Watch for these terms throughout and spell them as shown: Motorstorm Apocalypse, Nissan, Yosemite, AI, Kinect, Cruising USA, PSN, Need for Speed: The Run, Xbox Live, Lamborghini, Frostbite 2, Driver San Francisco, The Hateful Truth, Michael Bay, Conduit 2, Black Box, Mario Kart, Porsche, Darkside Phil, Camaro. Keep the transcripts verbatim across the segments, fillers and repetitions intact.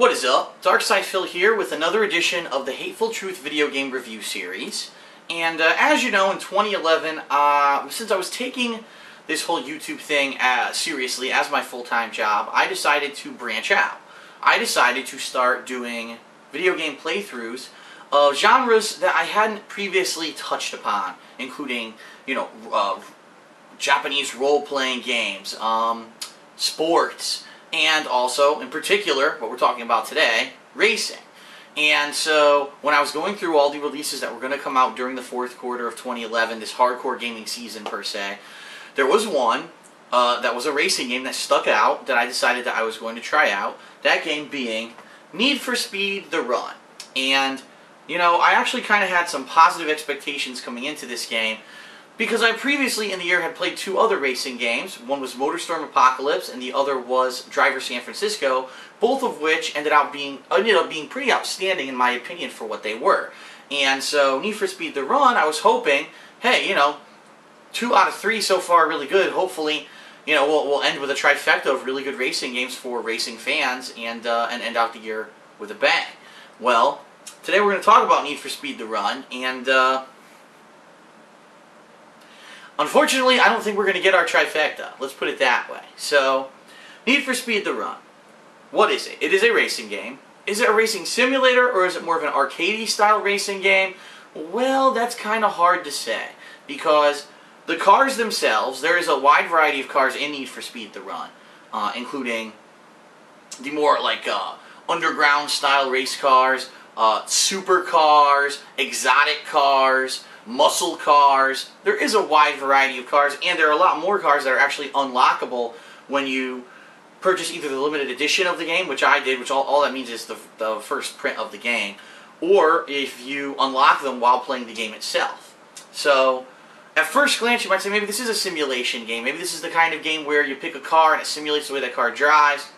What is up? Darkside Phil here with another edition of the Hateful Truth video game review series. And uh, as you know, in twenty eleven, uh, since I was taking this whole YouTube thing uh, seriously as my full-time job, I decided to branch out. I decided to start doing video game playthroughs of genres that I hadn't previously touched upon, including, you know, uh, Japanese role-playing games, um, sports, and also, in particular, what we're talking about today, racing. And so, when I was going through all the releases that were going to come out during the fourth quarter of twenty eleven, this hardcore gaming season per se, there was one uh, that was a racing game that stuck out that I decided that I was going to try out, that game being Need for Speed: The Run. And, you know, I actually kind of had some positive expectations coming into this game, because I previously in the year had played two other racing games. One was Motorstorm Apocalypse and the other was Driver San Francisco, both of which ended up being ended up being pretty outstanding in my opinion for what they were. And so Need for Speed The Run, I was hoping, hey, you know, two out of three so far really good. Hopefully, you know, we'll, we'll end with a trifecta of really good racing games for racing fans and, uh, and end out the year with a bang. Well, today we're going to talk about Need for Speed The Run, and uh, unfortunately, I don't think we're going to get our trifecta. Let's put it that way. So, Need for Speed The Run. What is it? It is a racing game. Is it a racing simulator, or is it more of an arcadey style racing game? Well, that's kind of hard to say, because the cars themselves, there is a wide variety of cars in Need for Speed The Run, uh, including the more like uh, underground style race cars, uh, supercars, exotic cars, muscle cars. There is a wide variety of cars, and there are a lot more cars that are actually unlockable when you purchase either the limited edition of the game, which I did, which all, all that means is the, the first print of the game, or if you unlock them while playing the game itself. So, at first glance, you might say, maybe this is a simulation game. Maybe this is the kind of game where you pick a car and it simulates the way that car drives.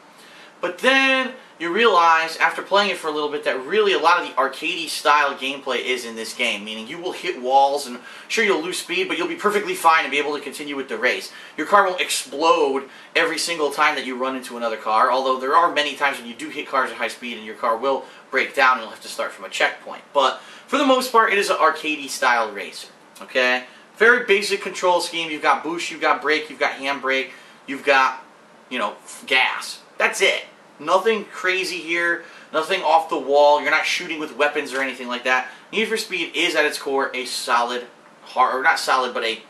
But then you realize, after playing it for a little bit, that really a lot of the arcadey style gameplay is in this game. Meaning you will hit walls, and sure, you'll lose speed, but you'll be perfectly fine and be able to continue with the race. Your car won't explode every single time that you run into another car, although there are many times when you do hit cars at high speed and your car will break down and you'll have to start from a checkpoint. But for the most part, it is an arcadey style racer. Okay? Very basic control scheme. You've got boost, you've got brake, you've got handbrake, you've got, you know, gas. That's it. Nothing crazy here, nothing off the wall. You're not shooting with weapons or anything like that. Need for Speed is at its core a solid, hard, or not solid, but a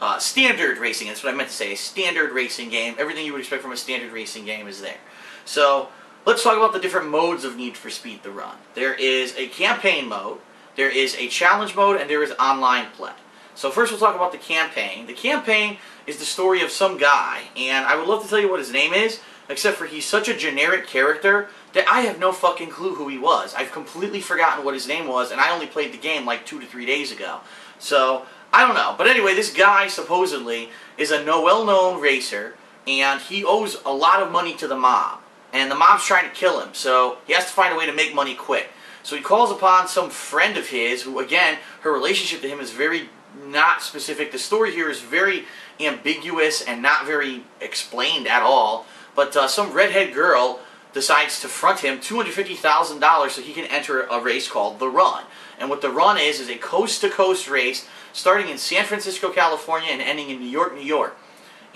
uh, standard racing. That's what I meant to say. A standard racing game. Everything you would expect from a standard racing game is there. So let's talk about the different modes of Need for Speed The Run. There is a campaign mode, there is a challenge mode, and there is online play. So first we'll talk about the campaign. The campaign is the story of some guy, and I would love to tell you what his name is, except for he's such a generic character that I have no fucking clue who he was. I've completely forgotten what his name was, and I only played the game like two to three days ago. So, I don't know. But anyway, this guy, supposedly, is a well-known racer, and he owes a lot of money to the mob. And the mob's trying to kill him, so he has to find a way to make money quick. So he calls upon some friend of his, who, again, her relationship to him is very not specific. The story here is very ambiguous and not very explained at all. But uh, some redhead girl decides to front him two hundred fifty thousand dollars so he can enter a race called The Run. And what The Run is, is a coast-to-coast race starting in San Francisco, California, and ending in New York, New York.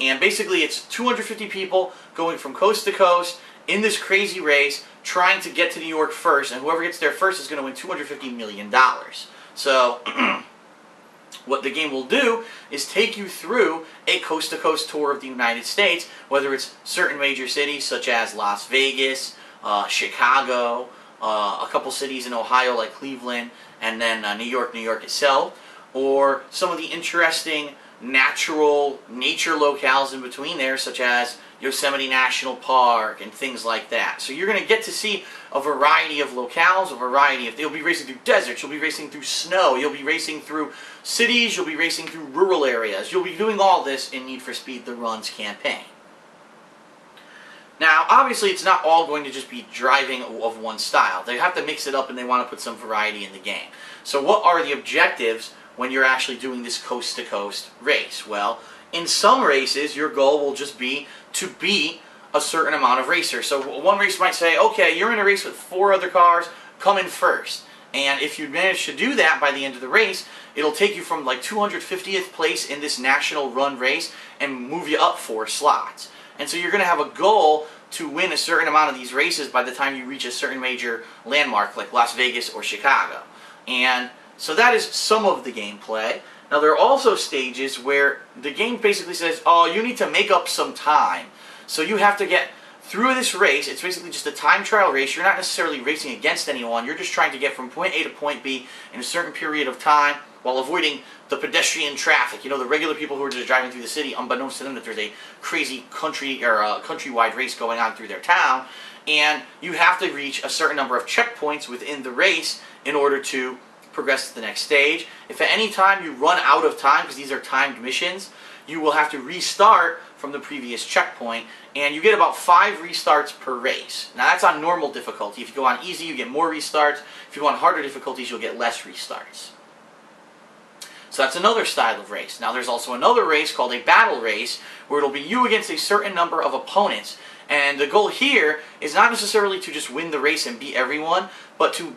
And basically it's two hundred fifty people going from coast to coast in this crazy race trying to get to New York first, and whoever gets there first is going to win two hundred fifty million dollars. So what the game will do is take you through a coast-to-coast tour of the United States, whether it's certain major cities such as Las Vegas, uh, Chicago, uh, a couple cities in Ohio like Cleveland, and then uh, New York, New York itself, or some of the interesting natural nature locales in between there, such as Yosemite National Park and things like that. So you're going to get to see a variety of locales, a variety of... You'll be racing through deserts, you'll be racing through snow, you'll be racing through cities, you'll be racing through rural areas. You'll be doing all this in Need for Speed The Run's campaign. Now, obviously, it's not all going to just be driving of one style. They have to mix it up and they want to put some variety in the game. So what are the objectives when you're actually doing this coast-to-coast race? Well, in some races, your goal will just be to be a certain amount of racers. So one racer might say, okay, you're in a race with four other cars, come in first. And if you manage to do that by the end of the race, it'll take you from like two hundred fiftieth place in this national run race and move you up four slots. And so you're going to have a goal to win a certain amount of these races by the time you reach a certain major landmark like Las Vegas or Chicago. And so that is some of the gameplay. Now there are also stages where the game basically says, oh, you need to make up some time. So you have to get through this race. It's basically just a time trial race. You're not necessarily racing against anyone. You're just trying to get from point A to point B in a certain period of time while avoiding the pedestrian traffic. You know, the regular people who are just driving through the city, unbeknownst to them that there's a crazy country or a countrywide race going on through their town. And you have to reach a certain number of checkpoints within the race in order to progress to the next stage. If at any time you run out of time, because these are timed missions, you will have to restart from the previous checkpoint, and you get about five restarts per race. Now that's on normal difficulty. If you go on easy, you get more restarts. If you go on harder difficulties, you'll get less restarts. So that's another style of race. Now there's also another race called a battle race, where it'll be you against a certain number of opponents. And the goal here is not necessarily to just win the race and beat everyone, but to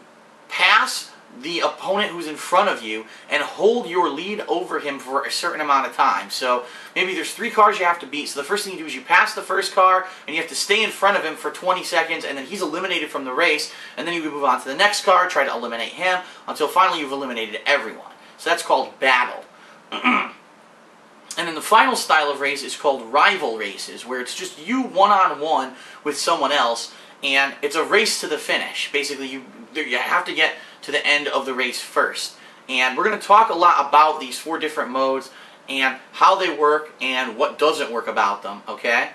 pass the opponent who's in front of you and hold your lead over him for a certain amount of time. So maybe there's three cars you have to beat, so the first thing you do is you pass the first car and you have to stay in front of him for twenty seconds, and then he's eliminated from the race, and then you can move on to the next car, try to eliminate him, until finally you've eliminated everyone. So that's called battle. And then the final style of race is called rival races, where it's just you one-on-one with someone else, and it's a race to the finish. Basically, you, you have to get to the end of the race first. And we're going to talk a lot about these four different modes and how they work and what doesn't work about them, okay?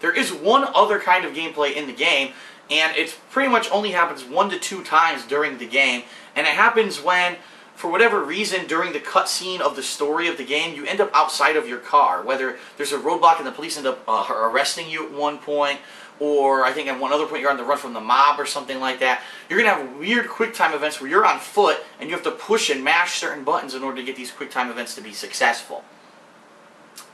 There is one other kind of gameplay in the game, and it pretty much only happens one to two times during the game, and it happens when, for whatever reason, during the cutscene of the story of the game, you end up outside of your car. Whether there's a roadblock and the police end up uh, arresting you at one point, or I think at one other point you're on the run from the mob or something like that. You're going to have weird quick time events where you're on foot and you have to push and mash certain buttons in order to get these quick time events to be successful.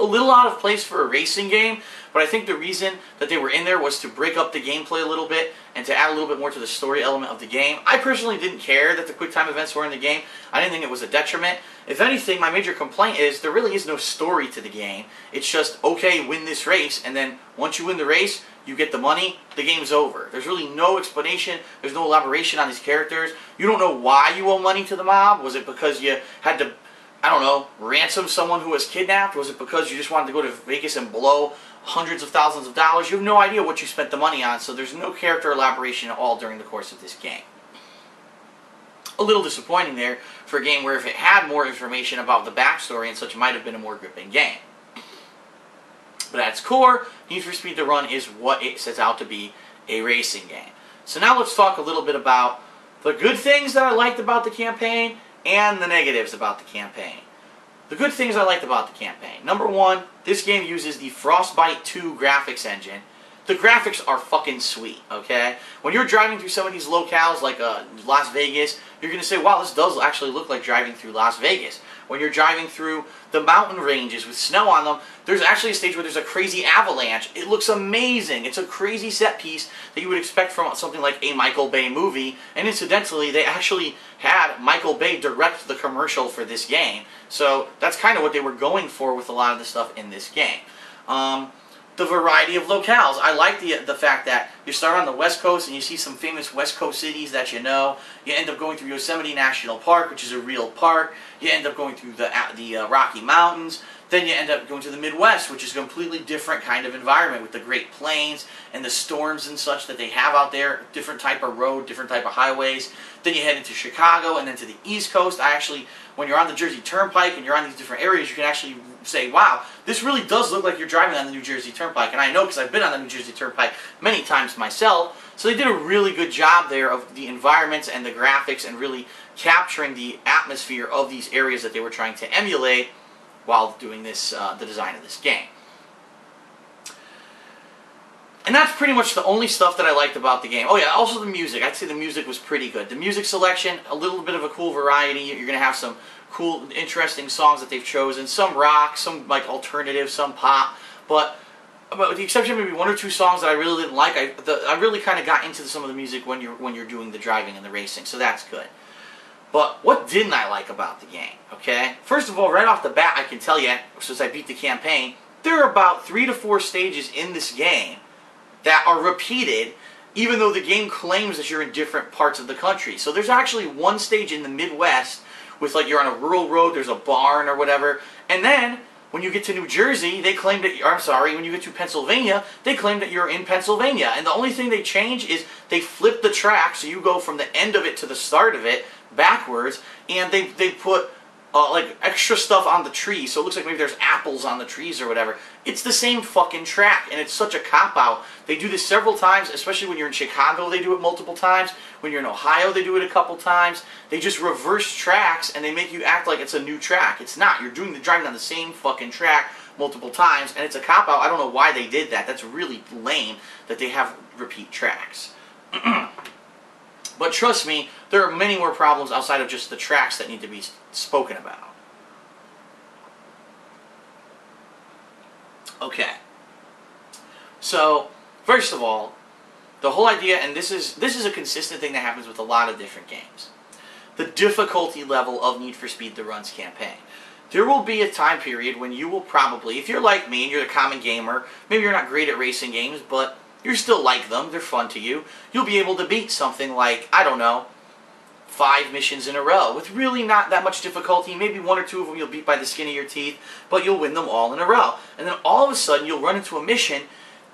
A little out of place for a racing game, but I think the reason that they were in there was to break up the gameplay a little bit and to add a little bit more to the story element of the game. I personally didn't care that the quick time events were in the game. I didn't think it was a detriment. If anything, my major complaint is there really is no story to the game. It's just, okay, win this race, and then once you win the race, you get the money, the game's over. There's really no explanation. There's no elaboration on these characters. You don't know why you owe money to the mob. Was it because you had to, I don't know, ransom someone who was kidnapped? Was it because you just wanted to go to Vegas and blow hundreds of thousands of dollars? You have no idea what you spent the money on, so there's no character elaboration at all during the course of this game. A little disappointing there for a game where if it had more information about the backstory and such, it might have been a more gripping game. But at its core, Need for Speed: The Run is what it sets out to be, a racing game. So now let's talk a little bit about the good things that I liked about the campaign and the negatives about the campaign. The good things I liked about the campaign. Number one, this game uses the Frostbite two graphics engine. The graphics are fucking sweet, okay? When you're driving through some of these locales, like uh, Las Vegas, you're going to say, wow, this does actually look like driving through Las Vegas. When you're driving through the mountain ranges with snow on them, there's actually a stage where there's a crazy avalanche. It looks amazing. It's a crazy set piece that you would expect from something like a Michael Bay movie. And incidentally, they actually had Michael Bay direct the commercial for this game. So that's kind of what they were going for with a lot of the stuff in this game. Um, the variety of locales. I like the, the fact that you start on the West Coast and you see some famous West Coast cities that you know. You end up going through Yosemite National Park, which is a real park. You end up going through the, the uh, Rocky Mountains. Then you end up going to the Midwest, which is a completely different kind of environment with the Great Plains and the storms and such that they have out there. Different type of road, different type of highways. Then you head into Chicago and then to the East Coast. I actually, when you're on the Jersey Turnpike and you're on these different areas, you can actually say, wow, this really does look like you're driving on the New Jersey Turnpike. And I know because I've been on the New Jersey Turnpike many times myself. So they did a really good job there of the environments and the graphics and really capturing the atmosphere of these areas that they were trying to emulate while doing this, uh, the design of this game. And that's pretty much the only stuff that I liked about the game. Oh yeah, also the music. I'd say the music was pretty good. The music selection, a little bit of a cool variety. You're going to have some cool, interesting songs that they've chosen. Some rock, some like alternative, some pop. But but with the exception of maybe one or two songs that I really didn't like, I the, I really kind of got into some of the music when you're when you're doing the driving and the racing, so that's good. But what didn't I like about the game? Okay, first of all, right off the bat, I can tell you, since I beat the campaign, there are about three to four stages in this game that are repeated, even though the game claims that you're in different parts of the country. So there's actually one stage in the Midwest with, like, you're on a rural road, there's a barn or whatever, and then when you get to New Jersey, they claim that, I'm sorry, when you get to Pennsylvania, they claim that you're in Pennsylvania. And the only thing they change is they flip the track, so you go from the end of it to the start of it, backwards, and they, they put, uh, like, extra stuff on the tree, so it looks like maybe there's apples on the trees or whatever. It's the same fucking track, and it's such a cop-out. They do this several times, especially when you're in Chicago, they do it multiple times. When you're in Ohio, they do it a couple times. They just reverse tracks, and they make you act like it's a new track. It's not. You're doing the driving on the same fucking track multiple times, and it's a cop-out. I don't know why they did that. That's really lame that they have repeat tracks. But trust me, there are many more problems outside of just the tracks that need to be spoken about. Okay. So, first of all, the whole idea, and this is this is a consistent thing that happens with a lot of different games, the difficulty level of Need for Speed: The Run's campaign. There will be a time period when you will probably, if you're like me and you're a common gamer, maybe you're not great at racing games, but you still like them, they're fun to you, you'll be able to beat something like, I don't know, five missions in a row with really not that much difficulty. Maybe one or two of them you'll beat by the skin of your teeth, but you'll win them all in a row. And then all of a sudden you'll run into a mission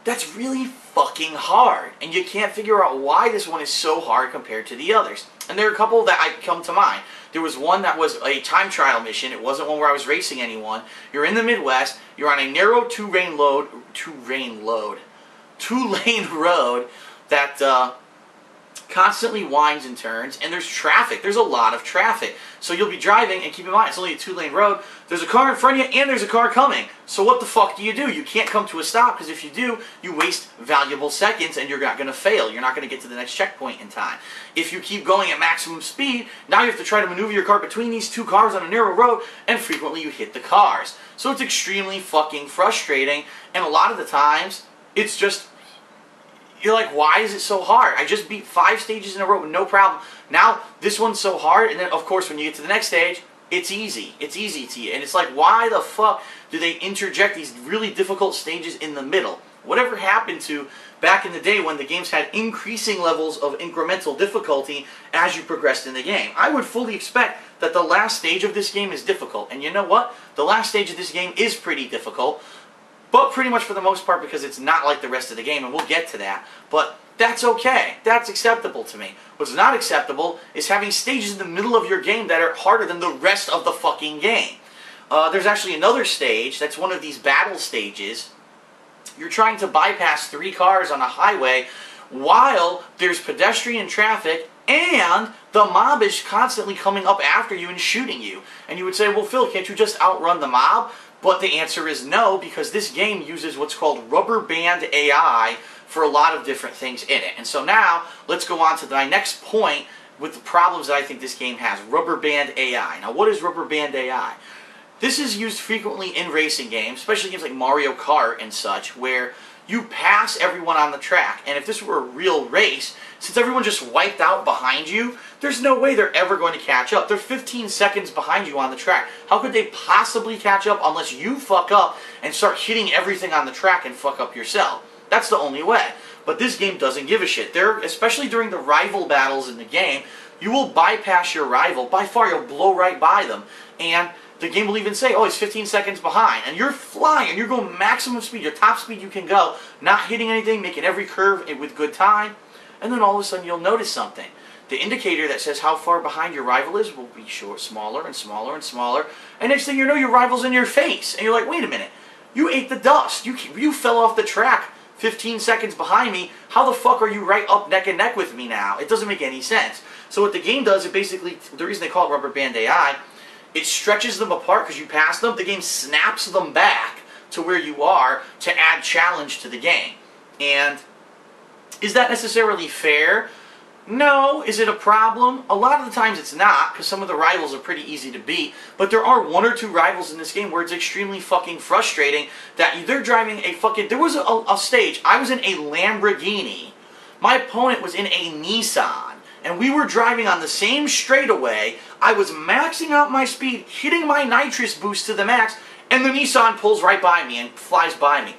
that's really fucking hard, and you can't figure out why this one is so hard compared to the others. And there are a couple that I come to mind. There was one that was a time trial mission. It wasn't one where I was racing anyone. You're in the Midwest. You're on a narrow two-lane load, two-lane load, two-lane road that Uh, constantly winds and turns, and there's traffic. There's a lot of traffic. So you'll be driving, and keep in mind, it's only a two-lane road. There's a car in front of you, and there's a car coming. So what the fuck do you do? You can't come to a stop, because if you do, you waste valuable seconds, and you're not going to fail. You're not going to get to the next checkpoint in time. If you keep going at maximum speed, now you have to try to maneuver your car between these two cars on a narrow road, and frequently you hit the cars. So it's extremely fucking frustrating, and a lot of the times, it's just, you're like, why is it so hard? I just beat five stages in a row with no problem. Now, this one's so hard, and then, of course, when you get to the next stage, it's easy. It's easy to you. And it's like, why the fuck do they interject these really difficult stages in the middle? Whatever happened to back in the day when the games had increasing levels of incremental difficulty as you progressed in the game? I would fully expect that the last stage of this game is difficult. And you know what? The last stage of this game is pretty difficult, but pretty much for the most part because it's not like the rest of the game, and we'll get to that. But that's okay. That's acceptable to me. What's not acceptable is having stages in the middle of your game that are harder than the rest of the fucking game. Uh, there's actually another stage that's one of these battle stages. You're trying to bypass three cars on a highway while there's pedestrian traffic and the mob is constantly coming up after you and shooting you. And you would say, well, Phil, can't you just outrun the mob? But the answer is no, because this game uses what's called rubber band A I for a lot of different things in it. And so now, let's go on to my next point with the problems that I think this game has, rubber band A I. Now, what is rubber band A I? This is used frequently in racing games, especially games like Mario Kart and such, where you pass everyone on the track. And if this were a real race, since everyone just wiped out behind you, there's no way they're ever going to catch up. They're fifteen seconds behind you on the track. How could they possibly catch up unless you fuck up and start hitting everything on the track and fuck up yourself? That's the only way. But this game doesn't give a shit. They're, especially during the rival battles in the game, you will bypass your rival. By far, you'll blow right by them. And the game will even say, oh, he's fifteen seconds behind. And you're flying. You're going maximum speed, your top speed you can go, not hitting anything, making every curve with good time. And then all of a sudden you'll notice something. The indicator that says how far behind your rival is will be short, smaller and smaller and smaller. And next thing you know, your rival's in your face. And you're like, wait a minute. You ate the dust. You, you fell off the track fifteen seconds behind me. How the fuck are you right up neck and neck with me now? It doesn't make any sense. So what the game does, it basically, the reason they call it rubber band A I, it stretches them apart because you pass them. The game snaps them back to where you are to add challenge to the game. And is that necessarily fair? No. Is it a problem? A lot of the times it's not, because some of the rivals are pretty easy to beat, but there are one or two rivals in this game where it's extremely fucking frustrating that they're driving a fucking... There was a, a stage. I was in a Lamborghini. My opponent was in a Nissan, and we were driving on the same straightaway. I was maxing out my speed, hitting my nitrous boost to the max, and the Nissan pulls right by me and flies by me.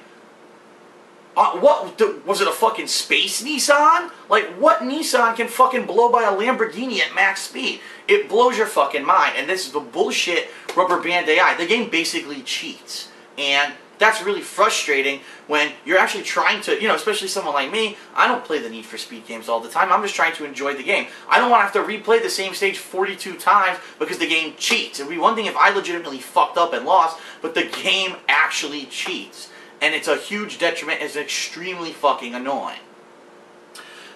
Uh, what, was it a fucking space Nissan? Like, what Nissan can fucking blow by a Lamborghini at max speed? It blows your fucking mind. And this is the bullshit rubber band A I. The game basically cheats. And that's really frustrating when you're actually trying to, you know, especially someone like me, I don't play the Need for Speed games all the time. I'm just trying to enjoy the game. I don't want to have to replay the same stage forty-two times because the game cheats. It would be one thing if I legitimately fucked up and lost, but the game actually cheats. And it's a huge detriment. It's extremely fucking annoying.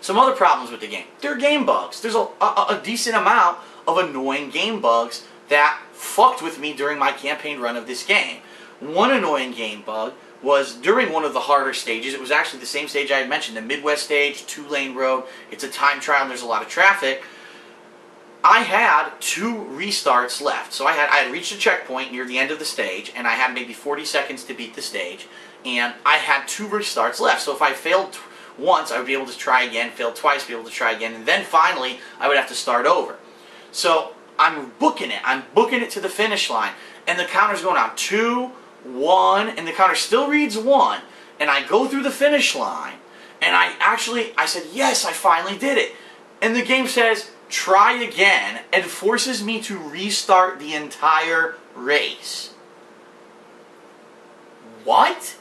Some other problems with the game. There are game bugs. There's a, a, a decent amount of annoying game bugs that fucked with me during my campaign run of this game. One annoying game bug was during one of the harder stages. It was actually the same stage I had mentioned. The Midwest stage, two-lane road. It's a time trial and there's a lot of traffic. I had two restarts left. So I had, I had reached a checkpoint near the end of the stage, and I had maybe forty seconds to beat the stage. And I had two restarts left. So if I failed once, I would be able to try again, failed twice, be able to try again, and then finally, I would have to start over. So I'm booking it. I'm booking it to the finish line. And the counter's going on two, one, and the counter still reads one. And I go through the finish line, and I actually, I said, yes, I finally did it. And the game says, try again, and forces me to restart the entire race. What?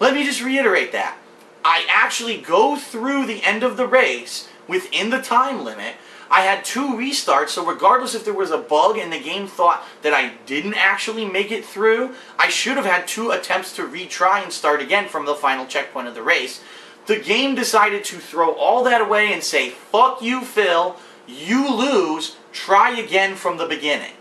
Let me just reiterate that. I actually go through the end of the race within the time limit. I had two restarts, so regardless if there was a bug and the game thought that I didn't actually make it through, I should have had two attempts to retry and start again from the final checkpoint of the race. The game decided to throw all that away and say, fuck you, Phil, you lose, try again from the beginning.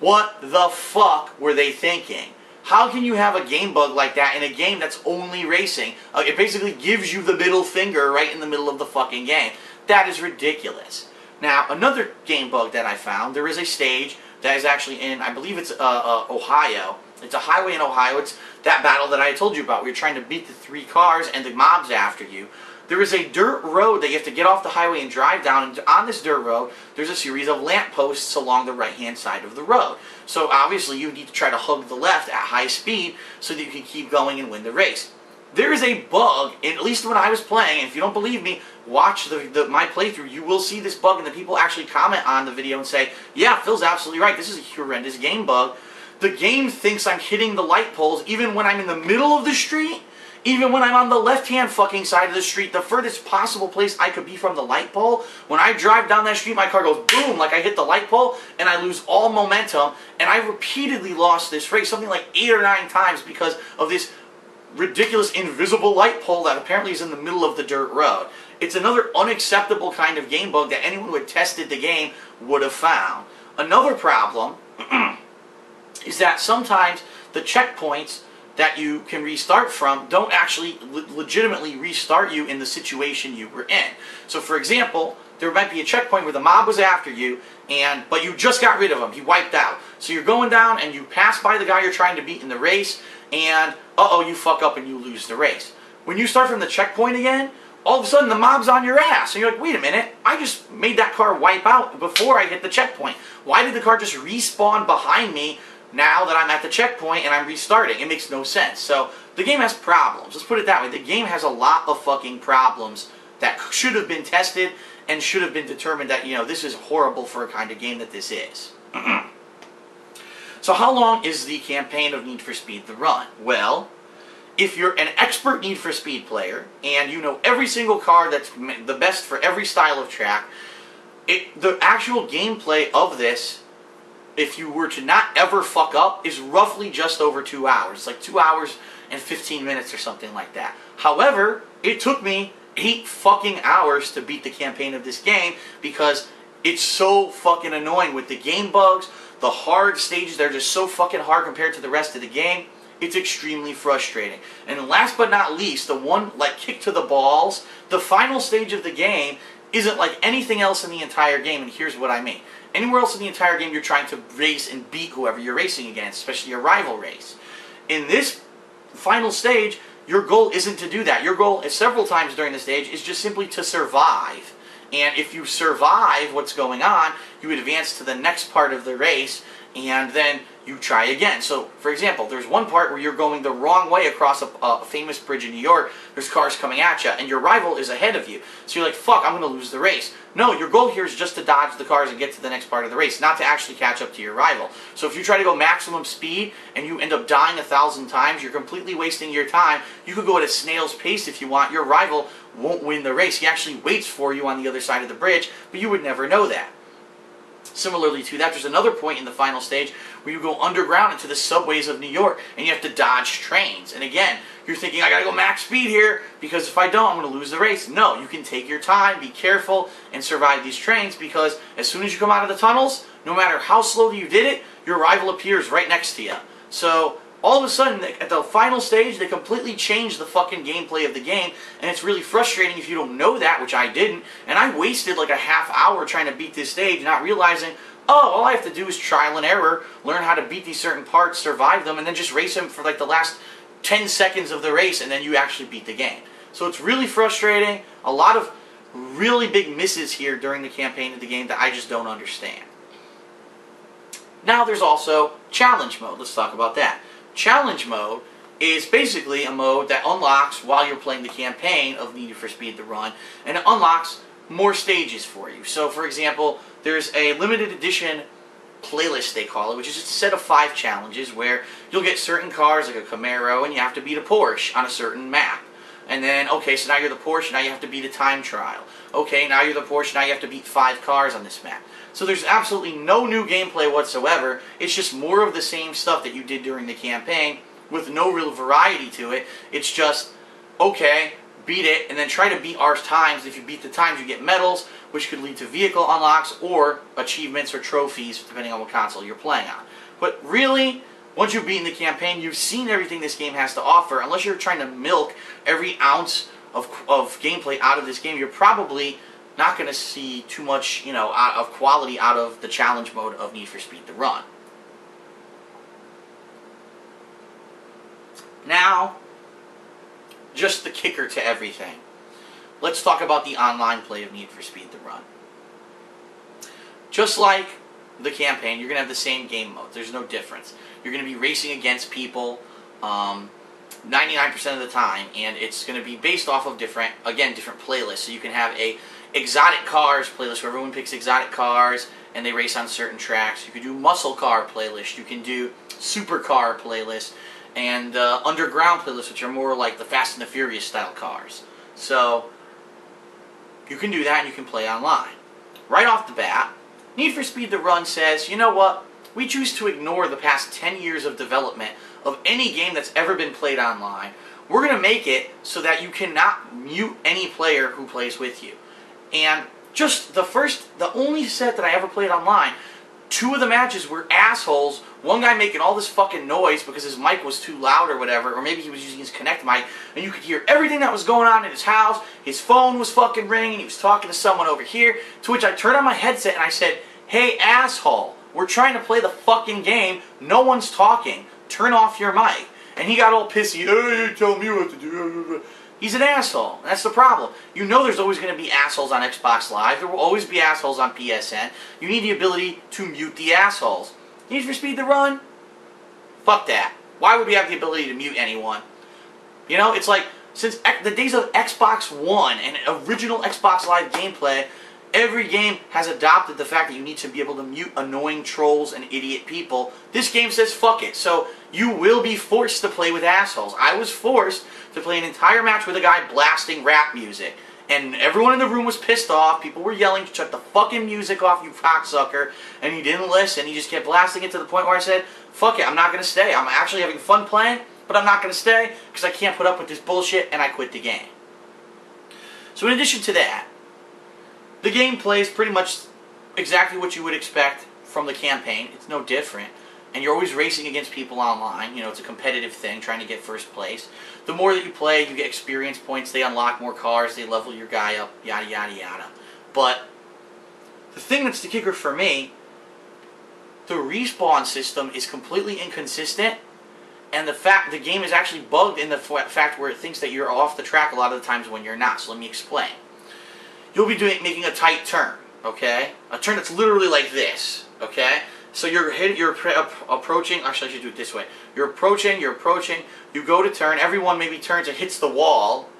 What the fuck were they thinking? How can you have a game bug like that in a game that's only racing? Uh, it basically gives you the middle finger right in the middle of the fucking game. That is ridiculous. Now, another game bug that I found, there is a stage that is actually in, I believe it's uh, uh, Ohio. It's a highway in Ohio. It's that battle that I told you about. We're trying to beat the three cars and the mobs after you. There is a dirt road that you have to get off the highway and drive down, and on this dirt road, there's a series of lampposts along the right-hand side of the road. So obviously you need to try to hug the left at high speed so that you can keep going and win the race. There is a bug, at least when I was playing, and if you don't believe me, watch the, the, my playthrough, you will see this bug, and the people actually comment on the video and say, yeah, Phil's absolutely right, this is a horrendous game bug. The game thinks I'm hitting the light poles even when I'm in the middle of the street. Even when I'm on the left-hand fucking side of the street, the furthest possible place I could be from the light pole, when I drive down that street, my car goes boom, like I hit the light pole, and I lose all momentum, and I repeatedly lost this race, something like eight or nine times because of this ridiculous invisible light pole that apparently is in the middle of the dirt road. It's another unacceptable kind of game bug that anyone who had tested the game would have found. Another problem is that sometimes the checkpoints that you can restart from don't actually le- legitimately restart you in the situation you were in. So for example, there might be a checkpoint where the mob was after you, and but you just got rid of him, he wiped out. So you're going down and you pass by the guy you're trying to beat in the race, and uh-oh, you fuck up and you lose the race. When you start from the checkpoint again, all of a sudden the mob's on your ass, and you're like, wait a minute, I just made that car wipe out before I hit the checkpoint. Why did the car just respawn behind me now that I'm at the checkpoint and I'm restarting? It makes no sense. So the game has problems. Let's put it that way. The game has a lot of fucking problems that should have been tested and should have been determined that, you know, this is horrible for a kind of game that this is. So how long is the campaign of Need for Speed The Run? Well, if you're an expert Need for Speed player and you know every single car that's the best for every style of track, it, the actual gameplay of this, if you were to not ever fuck up, is roughly just over two hours. It's like two hours and fifteen minutes or something like that. However, it took me eight fucking hours to beat the campaign of this game because it's so fucking annoying with the game bugs, the hard stages. They're just so fucking hard compared to the rest of the game. It's extremely frustrating. And last but not least, the one, like, kick to the balls, the final stage of the game isn't like anything else in the entire game, and here's what I mean. Anywhere else in the entire game, you're trying to race and beat whoever you're racing against, especially a rival race. In this final stage, your goal isn't to do that. Your goal, several times during the stage, is just simply to survive. And if you survive what's going on, you advance to the next part of the race, and then you try again. So, for example, there's one part where you're going the wrong way across a, a famous bridge in New York. There's cars coming at you, and your rival is ahead of you. So you're like, fuck, I'm going to lose the race. No, your goal here is just to dodge the cars and get to the next part of the race, not to actually catch up to your rival. So if you try to go maximum speed and you end up dying a thousand times, you're completely wasting your time. You could go at a snail's pace if you want. Your rival won't win the race. He actually waits for you on the other side of the bridge, but you would never know that. Similarly to that, there's another point in the final stage where you go underground into the subways of New York, and you have to dodge trains. And again, you're thinking, I gotta go max speed here, because if I don't, I'm gonna lose the race. No, you can take your time, be careful, and survive these trains, because as soon as you come out of the tunnels, no matter how slowly you did it, your rival appears right next to you. So, all of a sudden, at the final stage, they completely change the fucking gameplay of the game, and it's really frustrating if you don't know that, which I didn't, and I wasted like a half hour trying to beat this stage, not realizing, oh, all I have to do is trial and error, learn how to beat these certain parts, survive them, and then just race them for like the last ten seconds of the race, and then you actually beat the game. So it's really frustrating, a lot of really big misses here during the campaign of the game that I just don't understand. Now there's also challenge mode, let's talk about that. Challenge mode is basically a mode that unlocks while you're playing the campaign of Need for Speed: The Run, and it unlocks more stages for you. So, for example, there's a limited edition playlist, they call it, which is just a set of five challenges where you'll get certain cars, like a Camaro, and you have to beat a Porsche on a certain map. And then, okay, so now you're the Porsche, now you have to beat a time trial. Okay, now you're the Porsche, now you have to beat five cars on this map. So there's absolutely no new gameplay whatsoever. It's just more of the same stuff that you did during the campaign with no real variety to it. It's just, okay, beat it, and then try to beat our times. If you beat the times, you get medals, which could lead to vehicle unlocks or achievements or trophies, depending on what console you're playing on. But really, once you've beaten the campaign, you've seen everything this game has to offer. Unless you're trying to milk every ounce of, of gameplay out of this game, you're probably not going to see too much, you know, out of quality out of the challenge mode of Need for Speed: The Run. Now, just the kicker to everything. Let's talk about the online play of Need for Speed: The Run. Just like the campaign, you're going to have the same game mode. There's no difference. You're going to be racing against people um, ninety-nine percent of the time, and it's going to be based off of different, again, different playlists. So you can have a exotic cars playlist where everyone picks exotic cars and they race on certain tracks. You can do muscle car playlist. You can do supercar playlist and uh, underground playlists, which are more like the Fast and the Furious style cars. So you can do that, and you can play online. Right off the bat, Need for Speed: The Run says, you know what? We choose to ignore the past ten years of development of any game that's ever been played online. We're going to make it so that you cannot mute any player who plays with you. And just the first, the only set that I ever played online, two of the matches were assholes. One guy making all this fucking noise because his mic was too loud or whatever, or maybe he was using his Kinect mic, and you could hear everything that was going on in his house. His phone was fucking ringing, he was talking to someone over here, to which I turned on my headset and I said, hey asshole, we're trying to play the fucking game, no one's talking, turn off your mic. And he got all pissy, hey, you tell me what to do. He's an asshole. That's the problem. You know there's always going to be assholes on Xbox Live. There will always be assholes on P S N. You need the ability to mute the assholes. Need for Speed: The Run? Fuck that. Why would we have the ability to mute anyone? You know, it's like, since the days of Xbox One and original Xbox Live gameplay, every game has adopted the fact that you need to be able to mute annoying trolls and idiot people. This game says fuck it. So you will be forced to play with assholes. I was forced to play an entire match with a guy blasting rap music. And everyone in the room was pissed off. People were yelling, shut the fucking music off, you cocksucker. And he didn't listen. He just kept blasting it to the point where I said, fuck it, I'm not going to stay. I'm actually having fun playing, but I'm not going to stay because I can't put up with this bullshit, and I quit the game. So in addition to that, the game plays pretty much exactly what you would expect from the campaign. It's no different. and you're always racing against people online. You know, it's a competitive thing, trying to get first place. The more that you play, you get experience points, they unlock more cars, they level your guy up, yada, yada, yada. But the thing that's the kicker for me, the respawn system is completely inconsistent, and the fact the game is actually bugged in the f fact where it thinks that you're off the track a lot of the times when you're not. So let me explain. You'll be doing making a tight turn, okay? A turn that's literally like this, okay? So you're hit, you're approaching, actually I should do it this way. You're approaching, you're approaching, you go to turn, everyone maybe turns and hits the wall.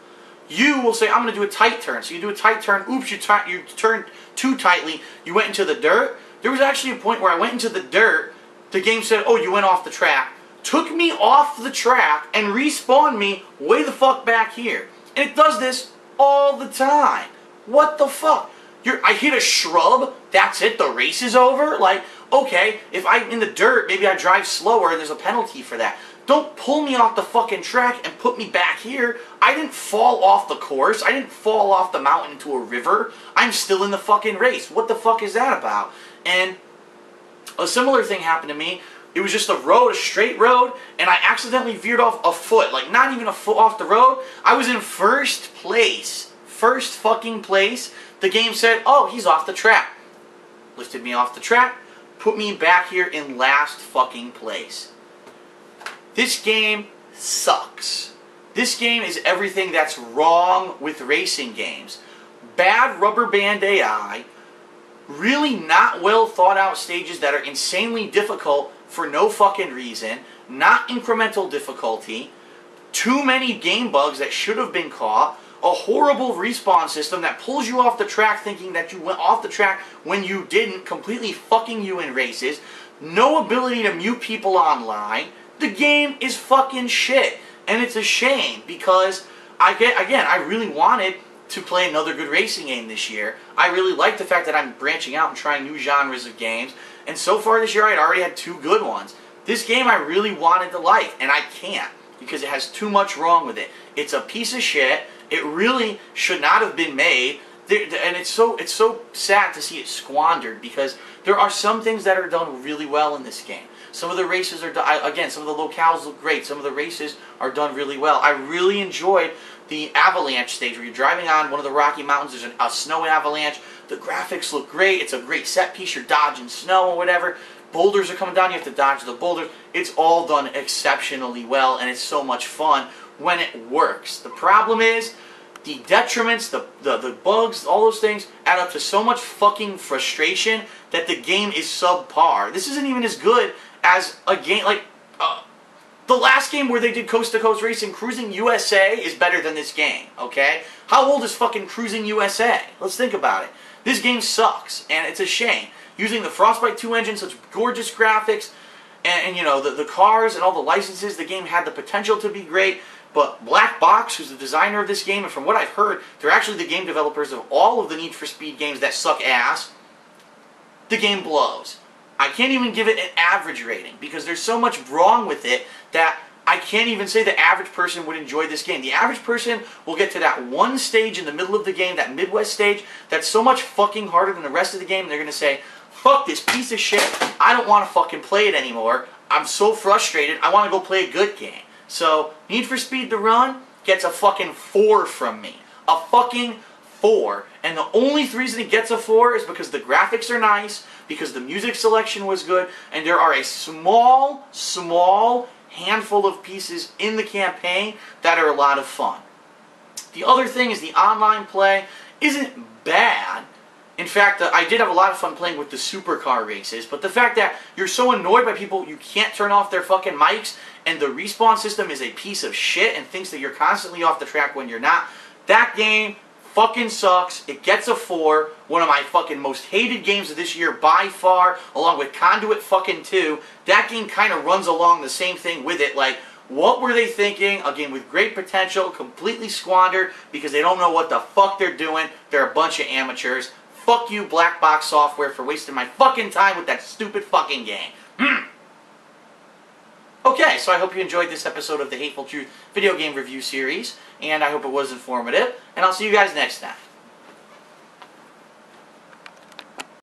You will say, I'm going to do a tight turn. So you do a tight turn, oops, you, you turned too tightly, you went into the dirt. There was actually a point where I went into the dirt, the game said, oh, you went off the track. Took me off the track and respawned me way the fuck back here. And it does this all the time. What the fuck? You're, I hit a shrub, that's it, the race is over? Like, okay, if I'm in the dirt, maybe I drive slower and there's a penalty for that. Don't pull me off the fucking track and put me back here. I didn't fall off the course. I didn't fall off the mountain into a river. I'm still in the fucking race. What the fuck is that about? And a similar thing happened to me. It was just a road, a straight road, and I accidentally veered off a foot. Like, not even a foot off the road. I was in first place. First fucking place. The game said, oh, he's off the track. Lifted me off the track. Put me back here in last fucking place. This game sucks. This game is everything that's wrong with racing games. Bad rubber band A I. Really not well thought out stages that are insanely difficult for no fucking reason, not incremental difficulty, too many game bugs that should have been caught, a horrible respawn system that pulls you off the track thinking that you went off the track when you didn't, completely fucking you in races, no ability to mute people online. The game is fucking shit, and it's a shame because, I get, again, I really wanted to play another good racing game this year. I really like the fact that I'm branching out and trying new genres of games. And so far this year, I'd already had two good ones. This game I really wanted to like, and I can't, because it has too much wrong with it. It's a piece of shit. It really should not have been made. And it's so, it's so sad to see it squandered, because there are some things that are done really well in this game. Some of the races are done, again, some of the locales look great. Some of the races are done really well. I really enjoyed the avalanche stage where you're driving on one of the Rocky Mountains. There's an, a snow avalanche. The graphics look great. It's a great set piece. You're dodging snow or whatever. Boulders are coming down. You have to dodge the boulders. It's all done exceptionally well, and it's so much fun when it works. The problem is the detriments, the, the, the bugs, all those things add up to so much fucking frustration that the game is subpar. This isn't even as good as a game like uh, the last game where they did coast-to-coast racing, Cruising U S A, is better than this game, okay? How old is fucking Cruising U S A? Let's think about it. This game sucks, and it's a shame. Using the Frostbite two engine, such gorgeous graphics, and, and you know, the, the cars and all the licenses, the game had the potential to be great, but Black Box, who's the designer of this game, and from what I've heard, they're actually the game developers of all of the Need for Speed games that suck ass, the game blows. I can't even give it an average rating, because there's so much wrong with it that I can't even say the average person would enjoy this game. The average person will get to that one stage in the middle of the game, that Midwest stage, that's so much fucking harder than the rest of the game, and they're going to say, fuck this piece of shit, I don't want to fucking play it anymore, I'm so frustrated, I want to go play a good game. So, Need for Speed: The Run gets a fucking four from me. A fucking four. And the only reason it gets a four is because the graphics are nice, because the music selection was good, and there are a small, small handful of pieces in the campaign that are a lot of fun. The other thing is the online play isn't bad. In fact, I did have a lot of fun playing with the supercar races, but the fact that you're so annoyed by people, you can't turn off their fucking mics, and the respawn system is a piece of shit and thinks that you're constantly off the track when you're not, that game fucking sucks. It gets a four. One of my fucking most hated games of this year by far, along with Conduit fucking two. That game kind of runs along the same thing with it. Like, what were they thinking? A game with great potential, completely squandered because they don't know what the fuck they're doing. They're a bunch of amateurs. Fuck you, Black Box Software, for wasting my fucking time with that stupid fucking game. Mm. Okay, so I hope you enjoyed this episode of the Hateful Truth video game review series, and I hope it was informative, and I'll see you guys next time.